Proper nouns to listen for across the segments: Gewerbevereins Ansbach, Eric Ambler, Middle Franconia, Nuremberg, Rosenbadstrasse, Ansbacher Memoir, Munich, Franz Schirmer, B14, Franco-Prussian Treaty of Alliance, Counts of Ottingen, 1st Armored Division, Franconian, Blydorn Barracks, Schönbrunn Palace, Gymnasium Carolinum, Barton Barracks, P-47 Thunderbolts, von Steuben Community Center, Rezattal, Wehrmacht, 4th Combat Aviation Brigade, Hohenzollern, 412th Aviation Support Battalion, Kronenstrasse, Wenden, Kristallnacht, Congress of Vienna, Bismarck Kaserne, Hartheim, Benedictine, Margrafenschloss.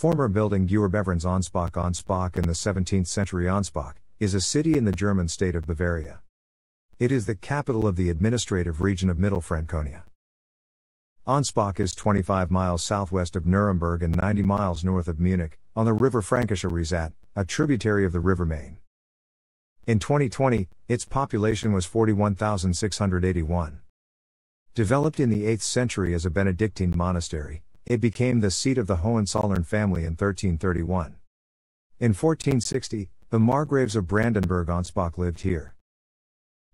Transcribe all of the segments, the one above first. Former building Gewerbevereins Ansbach. Ansbach in the 17th century. Ansbach is a city in the German state of Bavaria. It is the capital of the administrative region of Middle Franconia. Ansbach is 25 miles southwest of Nuremberg and 90 miles north of Munich, on the river Fränkische Rezat, a tributary of the river Main. In 2020, its population was 41,681. Developed in the 8th century as a Benedictine monastery, it became the seat of the Hohenzollern family in 1331. In 1460, the Margraves of Brandenburg-Ansbach lived here.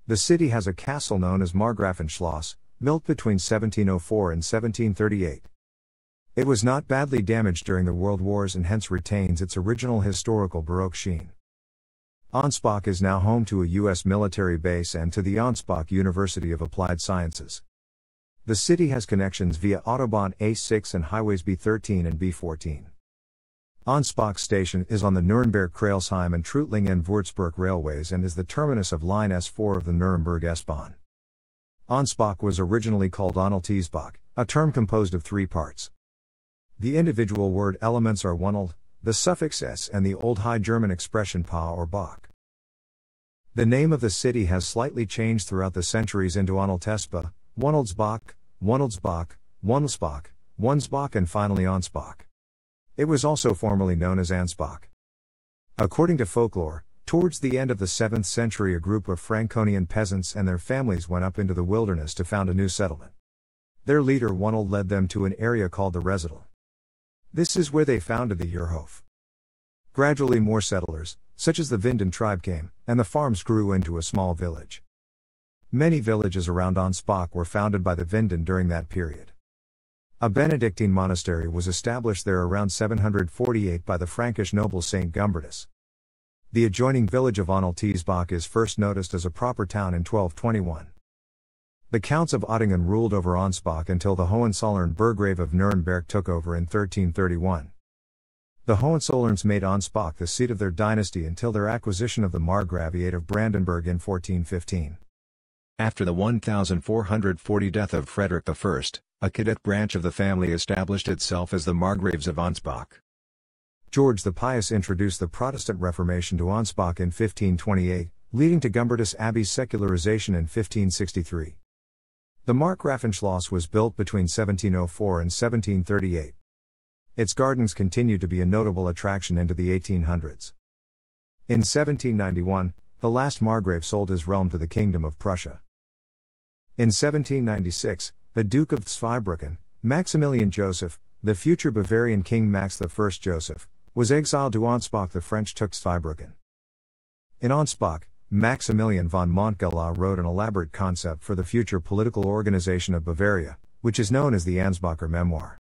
The city has a castle known as Margrafenschloss, built between 1704 and 1738. It was not badly damaged during the World Wars and hence retains its original historical Baroque sheen. Ansbach is now home to a U.S. military base and to the Ansbach University of Applied Sciences. The city has connections via Autobahn A6 and highways B13 and B14. Ansbach station is on the Nuremberg Kreilsheim and Trutling and Würzburg railways and is the terminus of line S4 of the Nuremberg S-Bahn. Ansbach was originally called Onoltesbach, a term composed of three parts. The individual word elements are onolt, the suffix s, and the Old High German expression pa or bach. The name of the city has slightly changed throughout the centuries into Onoltesbach, Onoltesbach, Onoltesbach, Onoltesbach, Onoltesbach, and finally Ansbach. It was also formerly known as Ansbach. According to folklore, towards the end of the 7th century a group of Franconian peasants and their families went up into the wilderness to found a new settlement. Their leader Onolt led them to an area called the Rezattal. This is where they founded the Urhof. Gradually more settlers, such as the Wenden tribe, came, and the farms grew into a small village. Many villages around Ansbach were founded by the Wenden during that period. A Benedictine monastery was established there around 748 by the Frankish noble Saint Gumbertus. The adjoining village of Onoltesbach is first noticed as a proper town in 1221. The Counts of Ottingen ruled over Ansbach until the Hohenzollern Burgrave of Nuremberg took over in 1331. The Hohenzollerns made Ansbach the seat of their dynasty until their acquisition of the Margraviate of Brandenburg in 1415. After the 1440 death of Frederick I, a cadet branch of the family established itself as the Margraves of Ansbach. George the Pious introduced the Protestant Reformation to Ansbach in 1528, leading to Gumbertus Abbey's secularization in 1563. The Margrafenschloss was built between 1704 and 1738. Its gardens continued to be a notable attraction into the 1800s. In 1791, the last Margrave sold his realm to the Kingdom of Prussia. In 1796, the Duke of Zweibrücken, Maximilian Joseph, the future Bavarian King Max I Joseph, was exiled to Ansbach. The French took Zweibrücken. In Ansbach, Maximilian von Montgelas wrote an elaborate concept for the future political organization of Bavaria, which is known as the Ansbacher Memoir.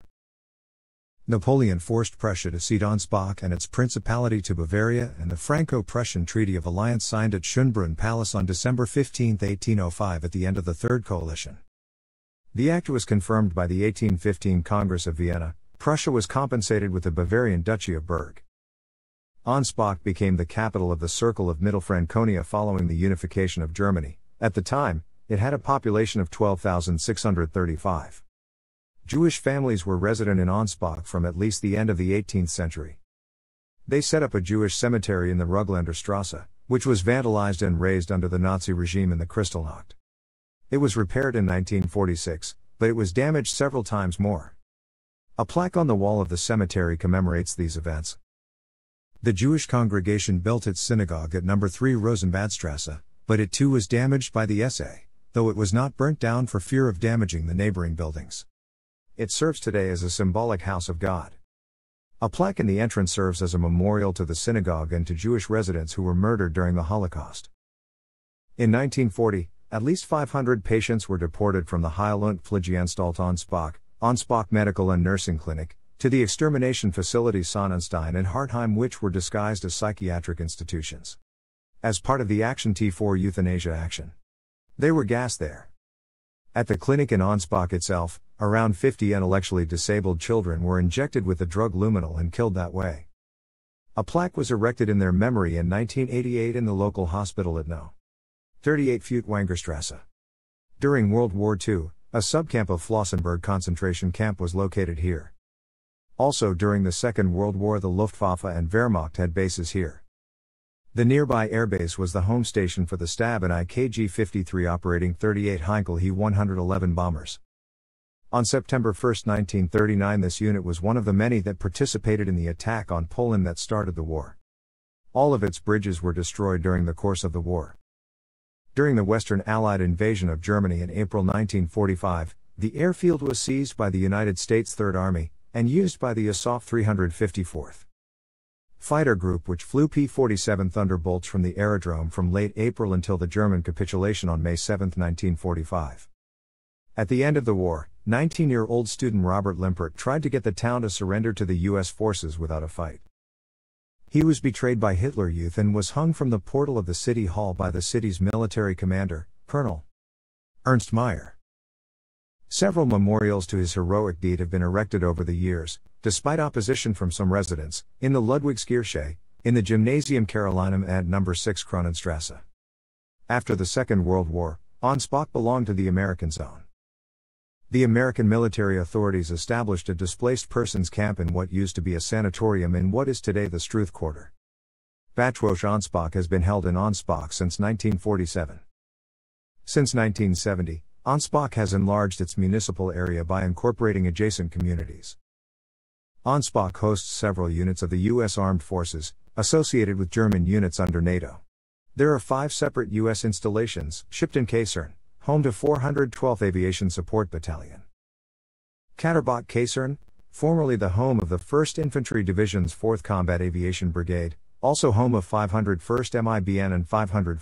Napoleon forced Prussia to cede Ansbach and its principality to Bavaria, and the Franco-Prussian Treaty of Alliance signed at Schönbrunn Palace on December 15, 1805 at the end of the Third Coalition. The act was confirmed by the 1815 Congress of Vienna. Prussia was compensated with the Bavarian Duchy of Berg. Ansbach became the capital of the Circle of Middle Franconia following the unification of Germany. At the time, it had a population of 12,635. Jewish families were resident in Ansbach from at least the end of the 18th century. They set up a Jewish cemetery in the Rugländer Strasse, which was vandalized and razed under the Nazi regime in the Kristallnacht. It was repaired in 1946, but it was damaged several times more. A plaque on the wall of the cemetery commemorates these events. The Jewish congregation built its synagogue at No. 3 Rosenbadstrasse, but it too was damaged by the SA, though it was not burnt down for fear of damaging the neighboring buildings. It serves today as a symbolic house of God. A plaque in the entrance serves as a memorial to the synagogue and to Jewish residents who were murdered during the Holocaust. In 1940, at least 500 patients were deported from the Heil- und Pflegeanstalt Ansbach, Ansbach Medical and Nursing Clinic, to the extermination facilities Sonnenstein and Hartheim, which were disguised as psychiatric institutions. As part of the Action T4 euthanasia action, they were gassed there. At the clinic in Ansbach itself, around 50 intellectually disabled children were injected with the drug Luminal and killed that way. A plaque was erected in their memory in 1988 in the local hospital at No. 38 Furtwängerstrasse. During World War II, a subcamp of Flossenburg concentration camp was located here. Also during the Second World War the Luftwaffe and Wehrmacht had bases here. The nearby airbase was the home station for the Stab and IKG-53 operating 38 Heinkel He-111 bombers. On September 1, 1939 this unit was one of the many that participated in the attack on Poland that started the war. All of its bridges were destroyed during the course of the war. During the Western Allied invasion of Germany in April 1945, the airfield was seized by the United States Third Army, and used by the Asauf 354th. Fighter group which flew P-47 Thunderbolts from the aerodrome from late April until the German capitulation on May 7, 1945. At the end of the war, 19-year-old student Robert Limpert tried to get the town to surrender to the U.S. forces without a fight. He was betrayed by Hitler Youth and was hung from the portal of the city hall by the city's military commander, Colonel Ernst Meyer. Several memorials to his heroic deed have been erected over the years, despite opposition from some residents, in the Ludwigskirche, in the Gymnasium Carolinum and No. 6 Kronenstrasse. After the Second World War, Ansbach belonged to the American zone. The American military authorities established a displaced persons camp in what used to be a sanatorium in what is today the Struth Quarter. Bathwoche Ansbach has been held in Ansbach since 1947. Since 1970, Ansbach has enlarged its municipal area by incorporating adjacent communities. Ansbach hosts several units of the U.S. Armed Forces, associated with German units under NATO. There are 5 separate U.S. installations, Shipton Kaserne, home to 412th Aviation Support Battalion. Katterbach Kaserne, formerly the home of the 1st Infantry Division's 4th Combat Aviation Brigade, also home of 501st MIBN and 501st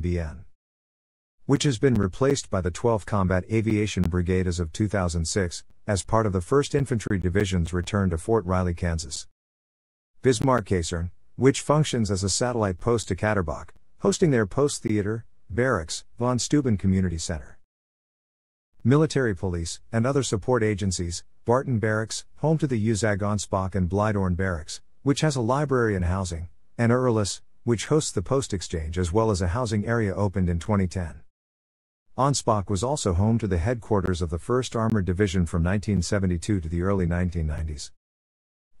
MBN, which has been replaced by the 12th Combat Aviation Brigade as of 2006, as part of the 1st Infantry Division's return to Fort Riley, Kansas. Bismarck Kaserne, which functions as a satellite post to Katterbach, hosting their post theater, barracks, von Steuben Community Center. Military police, and other support agencies, Barton Barracks, home to the USAG Ansbach and Blydorn Barracks, which has a library and housing, and Erlis, which hosts the post exchange as well as a housing area opened in 2010. Ansbach was also home to the headquarters of the 1st Armored Division from 1972 to the early 1990s.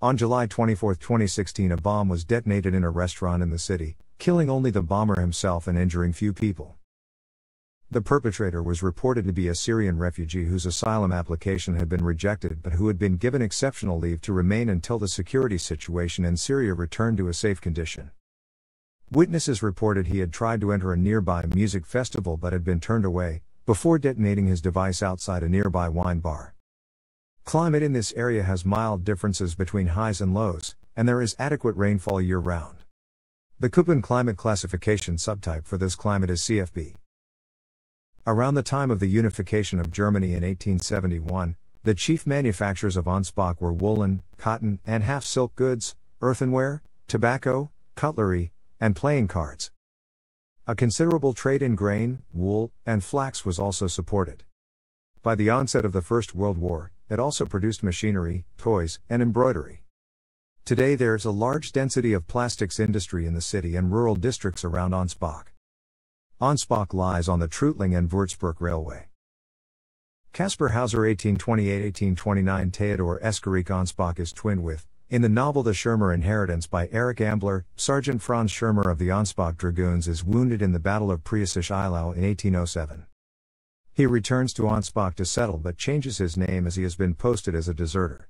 On July 24, 2016 a bomb was detonated in a restaurant in the city, killing only the bomber himself and injuring few people. The perpetrator was reported to be a Syrian refugee whose asylum application had been rejected but who had been given exceptional leave to remain until the security situation in Syria returned to a safe condition. Witnesses reported he had tried to enter a nearby music festival but had been turned away, before detonating his device outside a nearby wine bar. Climate in this area has mild differences between highs and lows, and there is adequate rainfall year-round. The Köppen climate classification subtype for this climate is CFB. Around the time of the unification of Germany in 1871, the chief manufacturers of Ansbach were woolen, cotton, and half-silk goods, earthenware, tobacco, cutlery, and playing cards. A considerable trade in grain, wool, and flax was also supported. By the onset of the First World War, it also produced machinery, toys, and embroidery. Today there is a large density of plastics industry in the city and rural districts around Ansbach. Ansbach lies on the Trutling and Würzburg Railway. Caspar Hauser 1828-1829 Theodor Escherich Ansbach is twinned with, in the novel The Schirmer Inheritance by Eric Ambler, Sergeant Franz Schirmer of the Ansbach Dragoons is wounded in the Battle of Preußisch-Eylau in 1807. He returns to Ansbach to settle but changes his name as he has been posted as a deserter.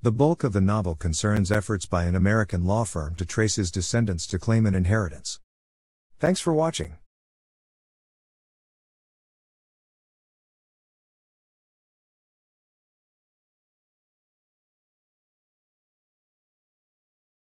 The bulk of the novel concerns efforts by an American law firm to trace his descendants to claim an inheritance. Thanks for watching.